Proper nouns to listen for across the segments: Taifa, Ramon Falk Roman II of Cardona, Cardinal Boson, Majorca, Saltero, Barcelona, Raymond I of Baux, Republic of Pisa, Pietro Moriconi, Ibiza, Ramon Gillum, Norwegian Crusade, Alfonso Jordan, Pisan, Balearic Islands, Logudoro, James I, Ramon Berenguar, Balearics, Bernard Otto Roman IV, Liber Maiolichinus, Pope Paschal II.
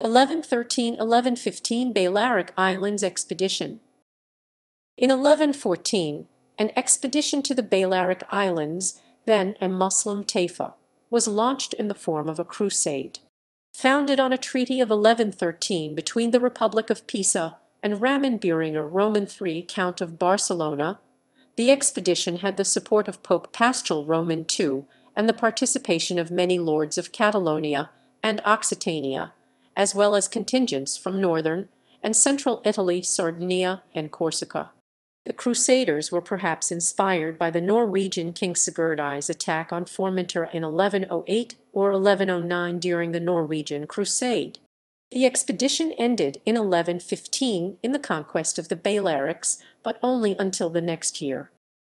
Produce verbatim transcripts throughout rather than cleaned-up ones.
eleven thirteen to eleven fifteen Balearic Islands expedition. In eleven fourteen, an expedition to the Balearic Islands, then a Muslim Taifa, was launched in the form of a crusade. Founded on a treaty of eleven thirteen between the Republic of Pisa and Ramon Berenguar Roman the third Count of Barcelona, the expedition had the support of Pope Paschal Roman the second and the participation of many lords of Catalonia and Occitania, as well as contingents from northern and central Italy, Sardinia, and Corsica. The Crusaders were perhaps inspired by the Norwegian King Sigurdi's attack on Formentera in eleven oh eight or eleven oh nine during the Norwegian Crusade. The expedition ended in eleven fifteen in the conquest of the Balearics, but only until the next year.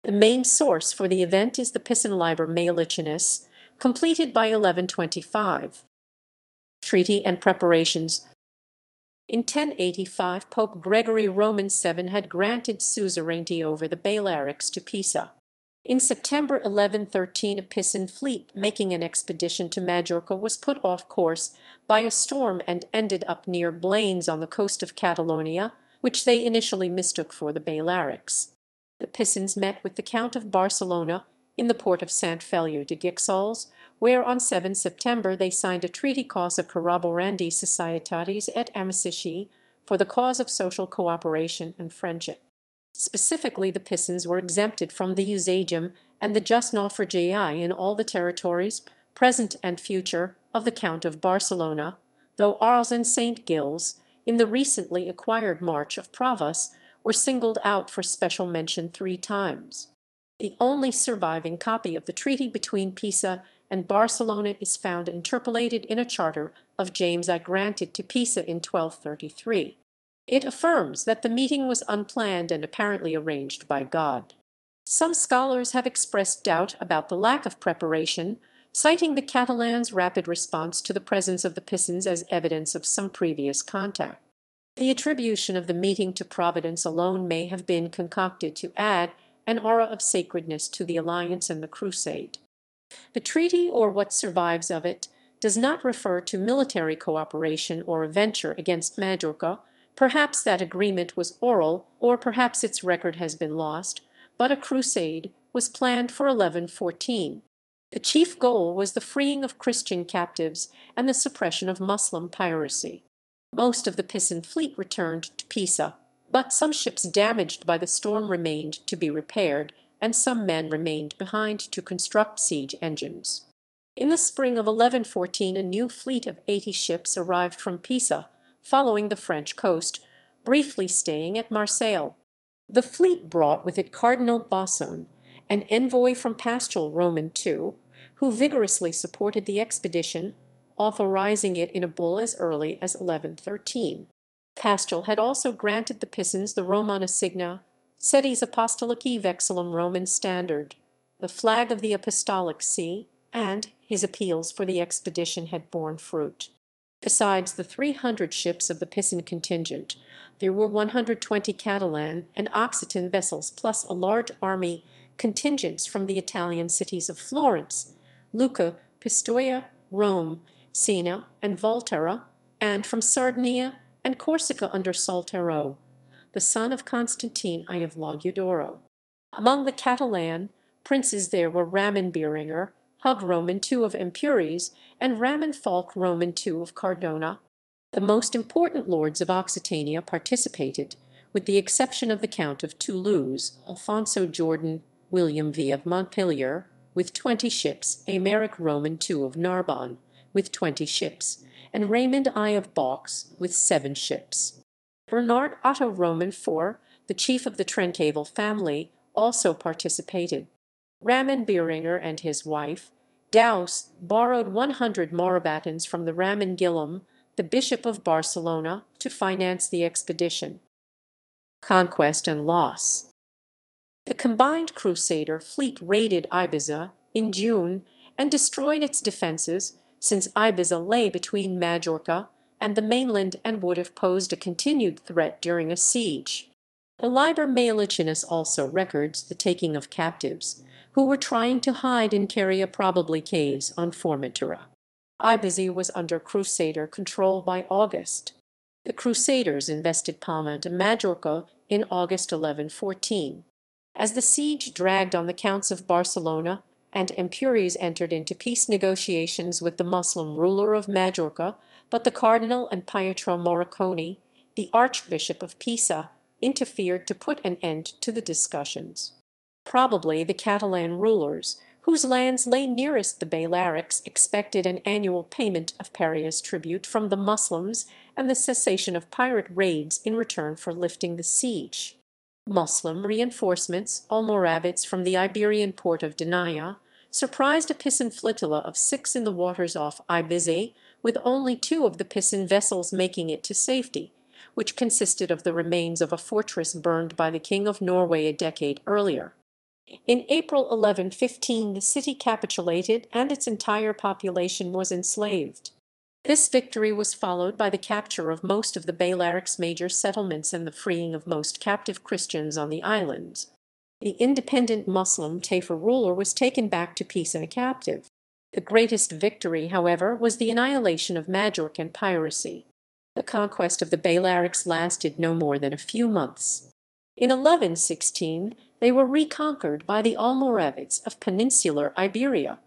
The main source for the event is the Pisan Liber Maiolichinus, completed by eleven twenty-five. Treaty and preparations. In ten eighty-five, Pope Gregory Roman the seventh had granted suzerainty over the Balearics to Pisa. In September eleven thirteen, a Pisan fleet making an expedition to Majorca was put off course by a storm and ended up near Blanes on the coast of Catalonia, which they initially mistook for the Balearics. The Pisans met with the Count of Barcelona in the port of Saint-Feliu de Guixols, where on seven September they signed a treaty Causa Corroborandi Societatis et Amicitiae for the cause of social cooperation and friendship. Specifically, the Pisans were exempted from the eusagium and the jus naufragii in all the territories, present and future, of the Count of Barcelona, though Arles and Saint Gilles, in the recently acquired March of Provence, were singled out for special mention three times. The only surviving copy of the treaty between Pisa and Barcelona is found interpolated in a charter of James I granted to Pisa in twelve thirty-three. It affirms that the meeting was unplanned and apparently arranged by God. Some scholars have expressed doubt about the lack of preparation, citing the Catalans' rapid response to the presence of the Pisans as evidence of some previous contact. The attribution of the meeting to Providence alone may have been concocted to add an aura of sacredness to the alliance and the crusade. The treaty, or what survives of it, does not refer to military cooperation or a venture against Majorca. Perhaps that agreement was oral, or perhaps its record has been lost, but a crusade was planned for eleven fourteen. The chief goal was the freeing of Christian captives and the suppression of Muslim piracy. Most of the Pisan fleet returned to Pisa, but some ships damaged by the storm remained to be repaired, and some men remained behind to construct siege engines. In the spring of eleven fourteen, a new fleet of eighty ships arrived from Pisa, following the French coast, briefly staying at Marseille. The fleet brought with it Cardinal Boson, an envoy from Paschal Roman the second, who vigorously supported the expedition, authorizing it in a bull as early as eleven thirteen. Paschal had also granted the Pisans the Romana signa, Sedes Apostolici Vexillum Roman Standard, the flag of the Apostolic See, and his appeals for the expedition had borne fruit. Besides the three hundred ships of the Pisan contingent, there were one hundred twenty Catalan and Occitan vessels plus a large army contingents from the Italian cities of Florence, Lucca, Pistoia, Rome, Siena, and Volterra, and from Sardinia and Corsica under Saltero, the son of Constantine I of Logudoro. Among the Catalan princes there were Ramon Berenguer, Hug Roman the second of Empuries, and Ramon Falk Roman the second of Cardona. The most important lords of Occitania participated, with the exception of the Count of Toulouse, Alfonso Jordan, William the First of Montpellier, with twenty ships, Americ Roman the second of Narbonne, with twenty ships, and Raymond I of Baux, with seven ships. Bernard Otto Roman the fourth, the chief of the Trencavel family, also participated. Ramon Berenguer and his wife, Douce, borrowed one hundred Morabatans from the Ramon Gillum, the Bishop of Barcelona, to finance the expedition. Conquest and loss. The combined Crusader fleet raided Ibiza in June and destroyed its defenses, since Ibiza lay between Majorca and the mainland and would have posed a continued threat during a siege. The Liber Maiolichinus also records the taking of captives, who were trying to hide in Caria, probably caves on Formentera. Ibiza was under Crusader control by August. The Crusaders invested Pavia and Majorca in August eleven fourteen. As the siege dragged on, the Counts of Barcelona and Empúries entered into peace negotiations with the Muslim ruler of Majorca, but the Cardinal and Pietro Moriconi, the Archbishop of Pisa, interfered to put an end to the discussions. Probably the Catalan rulers, whose lands lay nearest the Balearics, expected an annual payment of Paria's tribute from the Muslims and the cessation of pirate raids in return for lifting the siege. Muslim reinforcements, Almoravids from the Iberian port of Denia, surprised a Pisan flotilla of six in the waters off Ibiza, with only two of the Pisan vessels making it to safety, which consisted of the remains of a fortress burned by the King of Norway a decade earlier. In April eleven fifteen, the city capitulated and its entire population was enslaved. This victory was followed by the capture of most of the Balearics' major settlements and the freeing of most captive Christians on the islands. The independent Muslim Taifa ruler was taken back to Pisa captive. The greatest victory, however, was the annihilation of Majorcan piracy. The conquest of the Balearics lasted no more than a few months. In eleven sixteen, they were reconquered by the Almoravids of peninsular Iberia.